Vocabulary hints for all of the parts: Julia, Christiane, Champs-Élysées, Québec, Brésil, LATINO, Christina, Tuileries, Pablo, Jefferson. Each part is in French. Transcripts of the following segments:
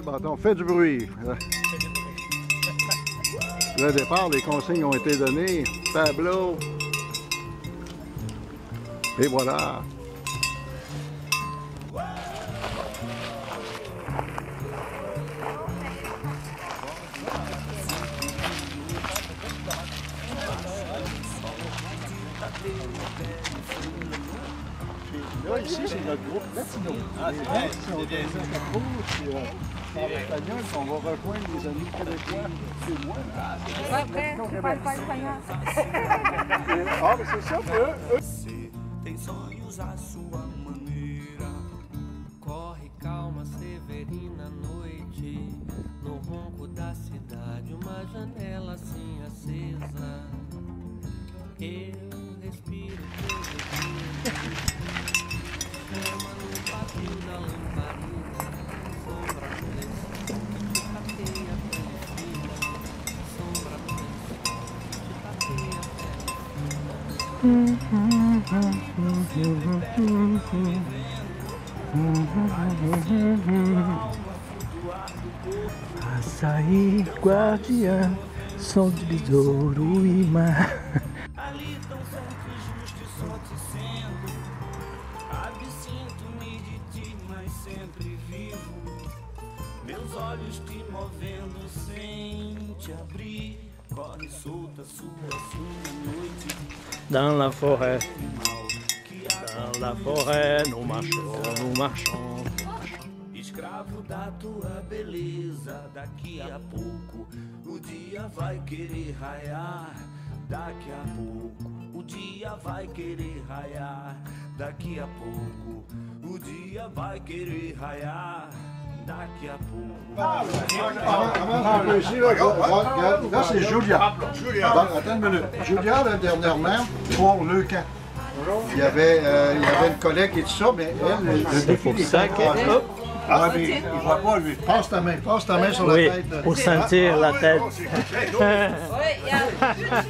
le bâton. Fais du bruit. Le départ, les consignes ont été données. Pablo. Et voilà. Là, ici, c'est notre groupe latino. Ah, c'est vrai, c'est bien ça. C'est espagnol, on va rejoindre les amis québécois. C'est moi. Pas vrai, tu parles pas espagnol. Ah, mais c'est ça que eux... Tem sonhos à sua maneira. Corre calma, severina noite. No ronco da cidade, uma janela assim acesa. Eu respiro teu vestido. Chama no papel da lamparina. Sombra no lençol que tapeia pela esquina. Sombra no lençol que tapeia pela esquina. Açaí, guardiã, som de besouro e mar. Ali tão santo, justo e só te sendo. Absinto-me de ti, mas sempre vivo. Meus olhos te movendo sem te abrir. Corre solta, sua noite. Dans la forêt. Dans la forêt, nous marchons, nous marchons. Escravo da tua beleza, daqui a pouco o dia vai querer raiar. Daqui a pouco o dia vai querer raiar. Daqui a pouco o dia vai querer raiar. Daqui a pouco. Là, c'est Julia. Attends une minute. Julia, là, dernièrement, pour le camp. Il y avait une collègue et tout ça, mais elle, le défi des sacs. Ah, mais il ne voit pas, lui. Passe ta main sur la tête. Oui, pour sentir la tête. Oui,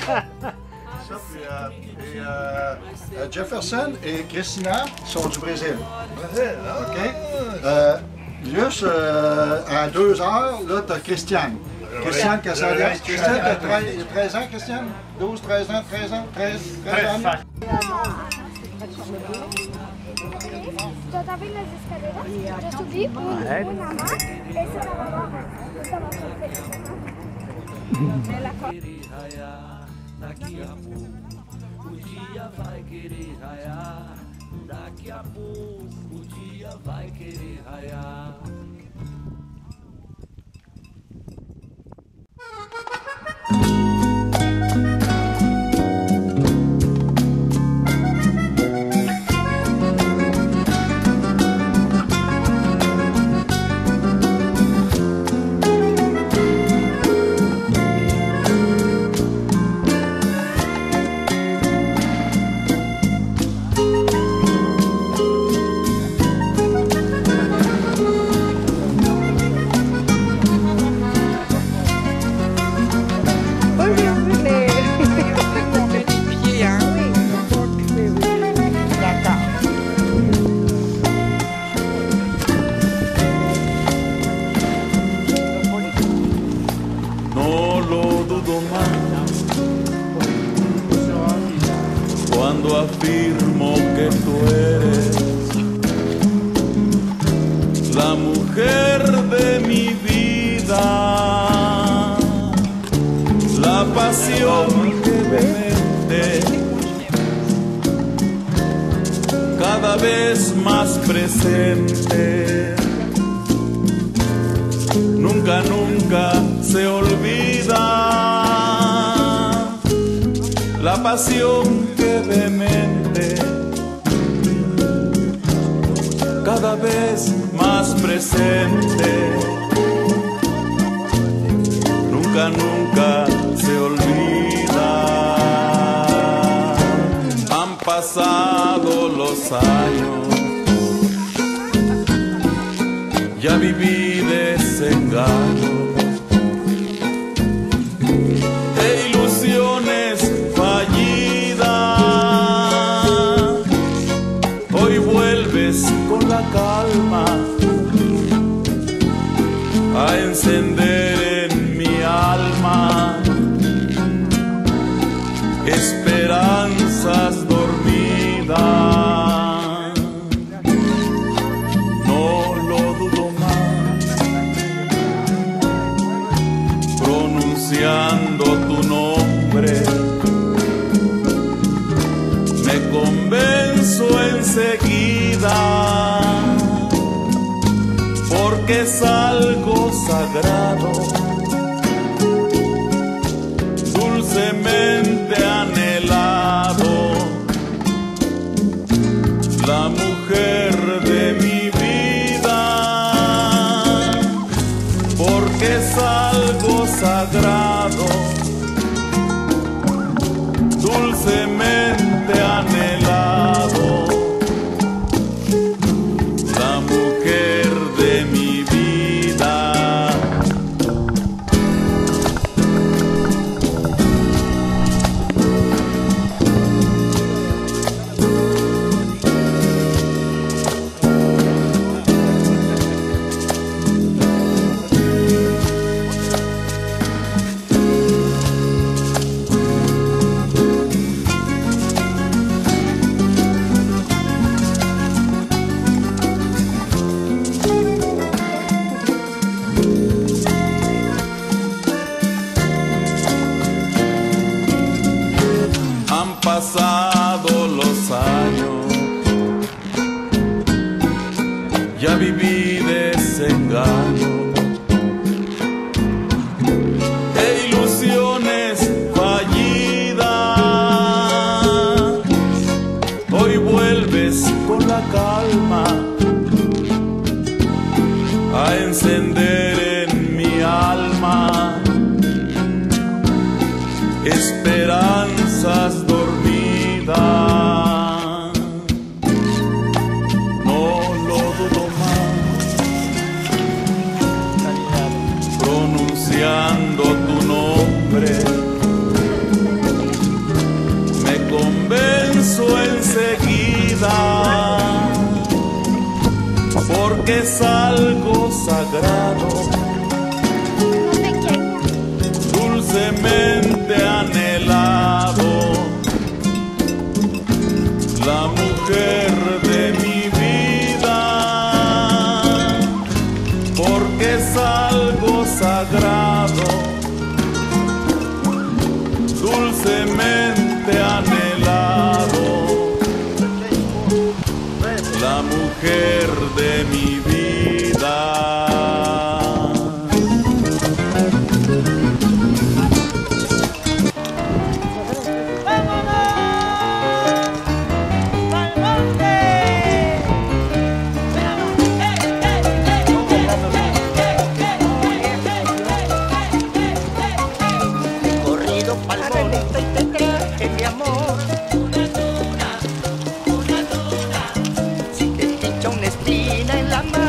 regarde. Jefferson et Christina sont du Brésil. OK. Juste à 2 heures, là, tu as Christiane. Christiane Casalias. Christiane, t'as 13 ans, Christiane? 12, 13 ans, 13 ans, 13 ans. Já estava indo nas escadeiras, já subi uma marca, esse estava agora, eu estava com o Cuando afirmo que tú eres la mujer de mi vida, la pasión que me mete cada vez más presente, nunca, nunca se olvida. La pasión que demente cada vez más presente, nunca, nunca se olvida. Han pasado los años, ya viví desengaño. Con la calma enseguida, porque es algo sagrado, dulcemente anhelado, la mujer de mi vida, porque es algo sagrado, dulcemente anhelado, la mujer de mi vida. Es algo sagrado, dulcemente anhelado, la mujer de mi vida, porque es algo sagrado, dulcemente anhelado, la mujer de mi vida. Una luna, si te pincha una espina en la mano.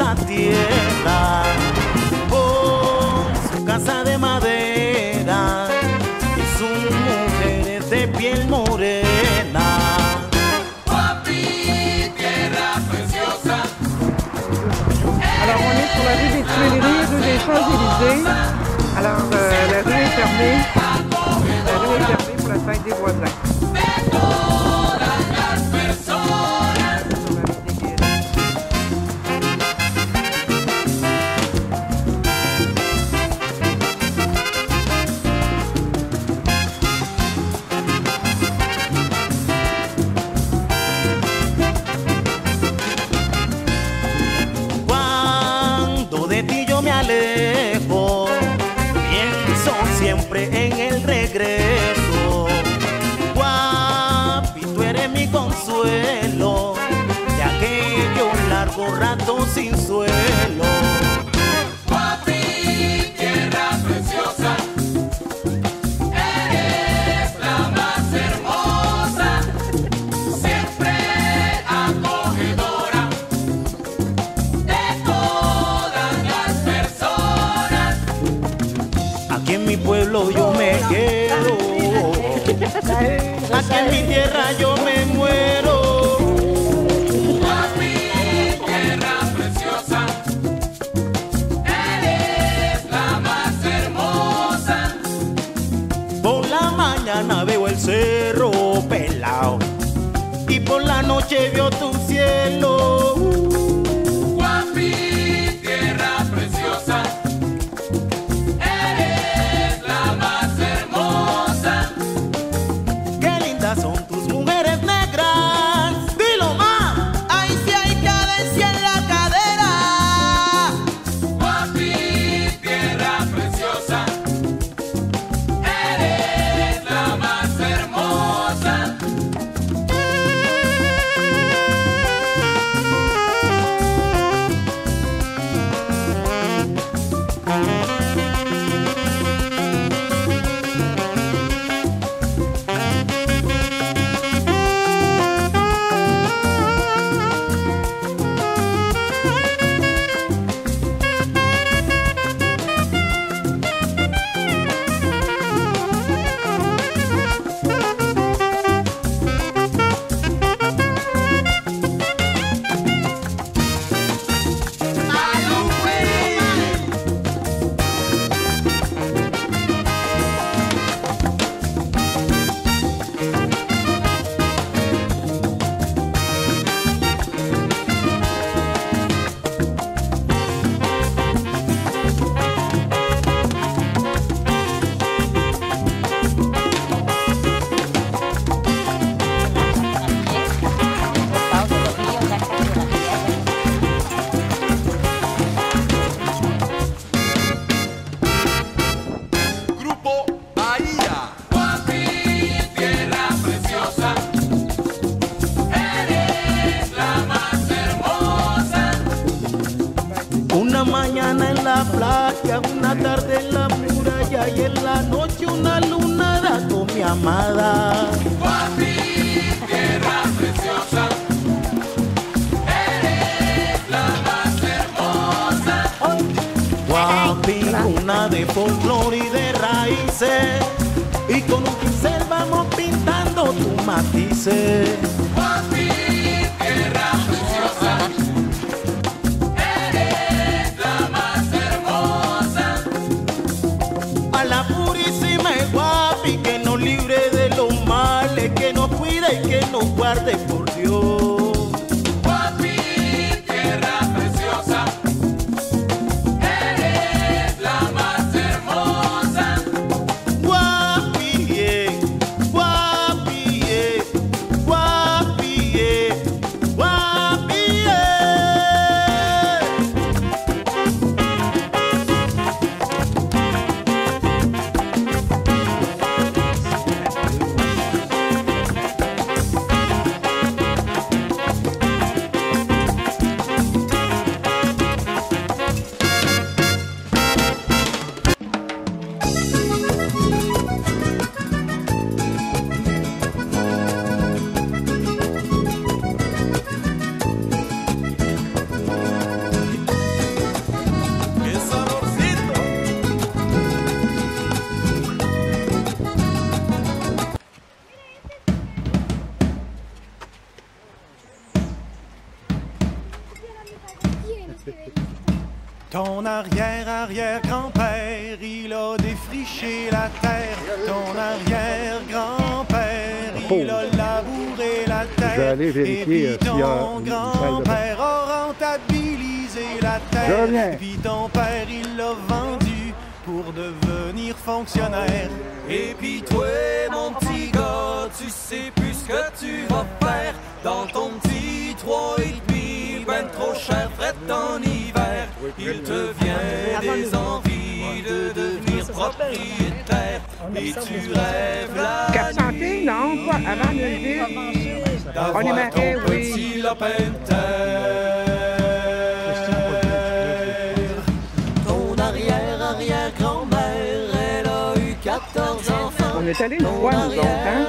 hermosa tierra, oh, su casa de madera y sus mujeres de piel morena. Papi, tierra preciosa. Alors on est sur la rue des Tuileries, rue des Champs-Élysées. Alors la rue est fermée. La rue est fermée pour la fête des voisins. En el regreso, guapi, tú eres mi consuelo de aquello largo rato sin suelo. Papi, tierra preciosa, eres la más hermosa, siempre acogedora de todas las personas. Aquí en mi pueblo yo me quedo, aquí en mi tierra yo me muero. Papi, tierra preciosa, eres la más hermosa. Por la mañana veo el cerro pelao y por la noche veo tu cielo. Papi, tierra preciosa, una tarde en la muralla y en la noche una lunada con mi amada. Papi, tierra preciosa, eres la más hermosa. Papi, una de folclor y de raíces, y con un pincel vamos pintando tus matices. Papi, tierra preciosa, guarde por Dios. Papi, tierra preciosa, eres la más hermosa. Guapi, guapi, guapi, guapi. Ton arrière-arrière-grand-père, il a défriché la terre. Ton arrière-grand-père, il a labouré la terre. Je vais aller vérifier et puis ton grand-père a rentabilisé la terre. Puis ton père, il l'a vendu pour devenir fonctionnaire. Et puis toi, mon petit gars, tu sais plus ce que tu vas faire. Dans ton petit 3,5, ben trop cher, fret en hiver. Il te vient des envies de devenir propriétaire. Et tu rêves là. 400 non, pas avant de lever. On est mariés, oui. Ton arrière-arrière-grand-mère, elle a eu 14 enfants. On est allés une fois, nous autres, hein?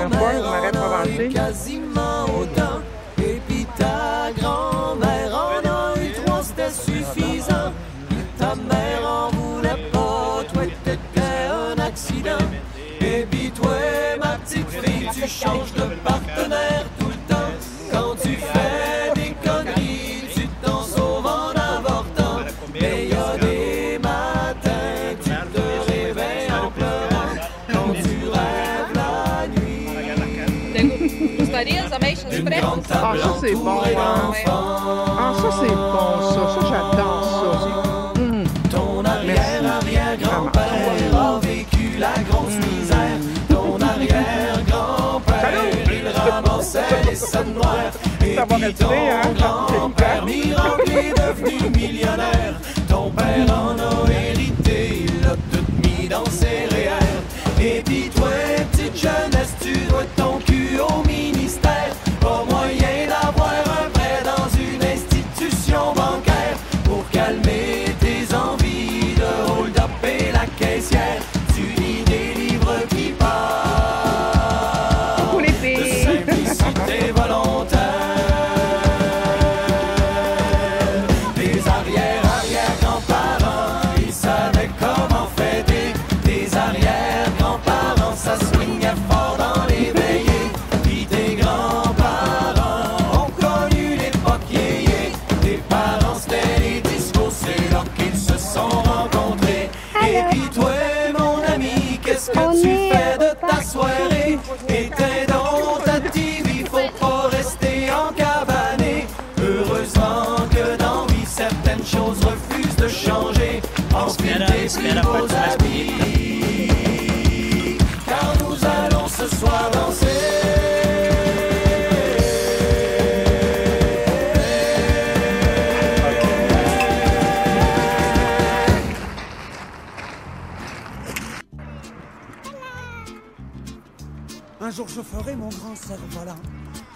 Un fois, je m'arrête provençal. Quasiment autant. Et puis ta grand-mère en a eu 3, c'était suffisant. Ta mère en voulait pas, toi t'étais un accident. Et puis toi, ma petite fille, tu changes de partenaire tout le temps. Quand tu fais des conneries, tu t'en sauves en avortant. Mais il y a des matins, tu te réveilles en pleurant. Quand tu rêves la nuit, une grande table entourée d'enfants. Ah ça c'est bon ça, ça j'adore ça. Ton arrière-arrière-grand-père a vécu la grosse misère. Ton arrière-grand-père, il ramassait les sommes noires. Et puis ton grand-père miracle est devenu millionnaire. Ton père en a hérité, il l'a tout mis dans ses réels. Et puis toi, petite jeunesse, tu dois ton cul au ministère. Pas moyen d'avoir un prêt dans une institution bancaire. Pour calmer tes envies de hold-up et la caissière, tu lis des livres qui parlent de simplicité volontaire. Des arrière-arrière-grands-parents, ils savaient comment fêter. Des arrière-grands-parents, ça swingait fort dans les veillées. Qu'est-ce que tu fais de ta soirée? Éteins donc ta TV, faut pas rester encabané. Heureusement que dans vie, certaines choses refusent de changer. Ensuite, des plus beaux habits, car nous allons ce soir danser. Un jour je ferai mon grand cerf-volant,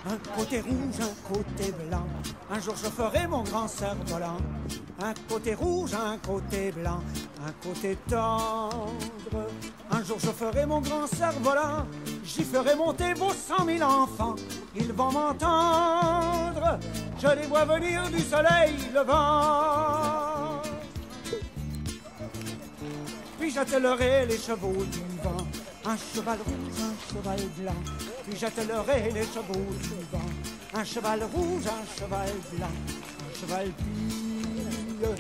un côté rouge, un côté blanc. Un jour je ferai mon grand cerf-volant, un côté rouge, un côté blanc, un côté tendre. Un jour je ferai mon grand cerf-volant, j'y ferai monter vos 100 000 enfants. Ils vont m'entendre, je les vois venir du soleil levant. Puis j'attellerai les chevaux du vent, un cheval rouge, un cheval blanc. Puis j'attellerai les chevaux du vent, un cheval rouge, un cheval blanc, un cheval pur.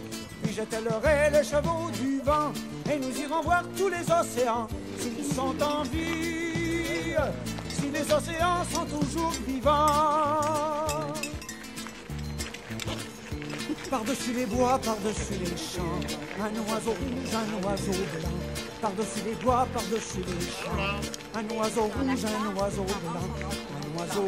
Puis j'attellerai les chevaux du vent, et nous irons voir tous les océans s'ils sont en vie, si les océans sont toujours vivants. Par-dessus les bois, par-dessus les champs, un oiseau rouge, un oiseau blanc. Par-dessus les bois, par-dessus les champs, un oiseau rouge, un oiseau blanc, un oiseau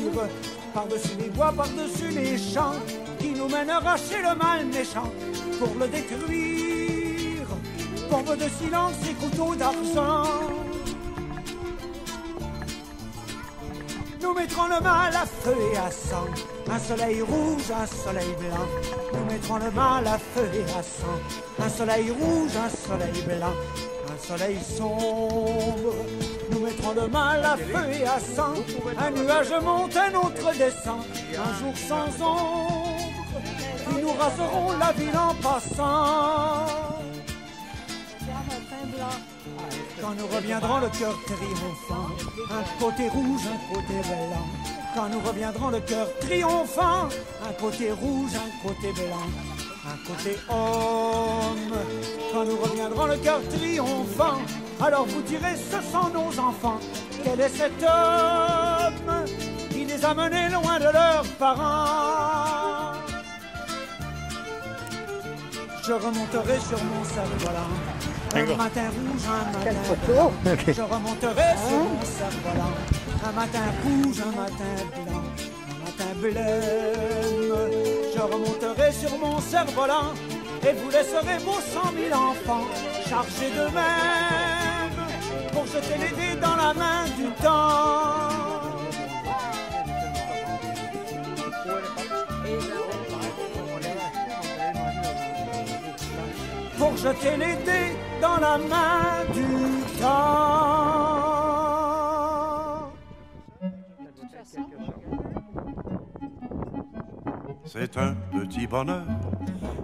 libre. Par-dessus les bois, par-dessus les champs, qui nous mènera chez le mal méchant, pour le détruire, bombe de silence et couteaux d'argent. Nous mettrons le mal à feu et à sang, un soleil rouge, un soleil blanc. Nous mettrons le mal à feu et à sang, un soleil rouge, un soleil blanc, un soleil sombre. Nous mettrons le mal à feu et à sang, un nuage monte, un autre descend, un jour sans ombre, puis nous raserons la ville en passant. Quand nous reviendrons, le cœur triomphant, un côté rouge, un côté blanc. Quand nous reviendrons, le cœur triomphant, un côté rouge, un côté blanc, un côté homme. Quand nous reviendrons, le cœur triomphant, alors vous direz, ce sont nos enfants. Quel est cet homme qui les a menés loin de leurs parents? Je remonterai sur mon cerf-volant. Un matin rouge, un matin blanc. Je remonterai sur mon cerf-volant. Un matin rouge, un matin blanc, un matin blême. Je remonterai sur mon cerf-volant et vous laisserez vos 100 000 enfants chargés d'eux-mêmes pour jeter les dés dans la main du temps. Pour jeter les dés dans la main du temps. C'est un petit bonheur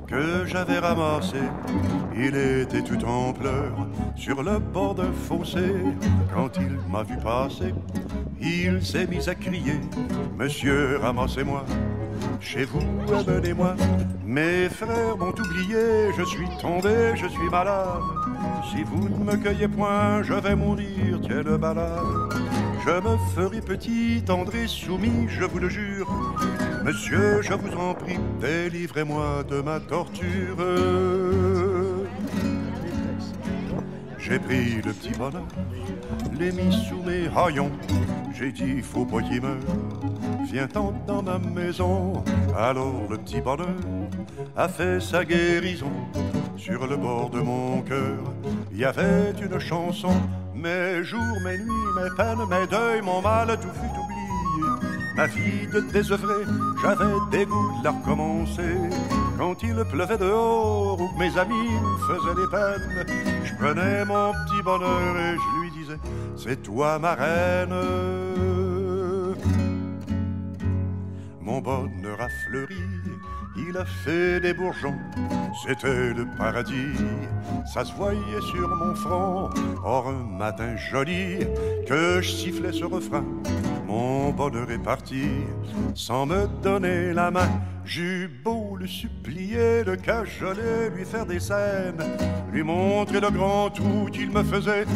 que j'avais ramassé. Il était tout en pleurs sur le bord d'un fossé. Quand il m'a vu passer, il s'est mis à crier: monsieur, ramassez-moi, chez vous, amenez-moi. Mes frères m'ont oublié, je suis tombé, je suis malade. Si vous ne me cueillez point, je vais mourir, tiens balade. Je me ferai petit, tendre et soumis, je vous le jure. Monsieur, je vous en prie, délivrez-moi de ma torture. J'ai pris le petit bonheur, l'ai mis sous mes haillons. J'ai dit, faut pas qu'il meure, viens t'en dans ma maison. Alors le petit bonheur a fait sa guérison. Sur le bord de mon cœur, il y avait une chanson. Mes jours, mes nuits, mes peines, mes deuils, mon mal, tout fut oublié. Ma vie de désœuvrée, j'avais des goûts de la recommencer. Quand il pleuvait dehors ou que mes amis me faisaient des peines, je prenais mon petit bonheur et je lui disais, c'est toi ma reine. Mon bonheur a fleuri, il a fait des bourgeons, c'était le paradis, ça se voyait sur mon front. Or un matin joli, que je sifflais ce refrain, mon bonheur est parti, sans me donner la main. J'eus beau le supplier, le cajoler, lui faire des scènes, lui montrer le grand trou qu'il me faisait.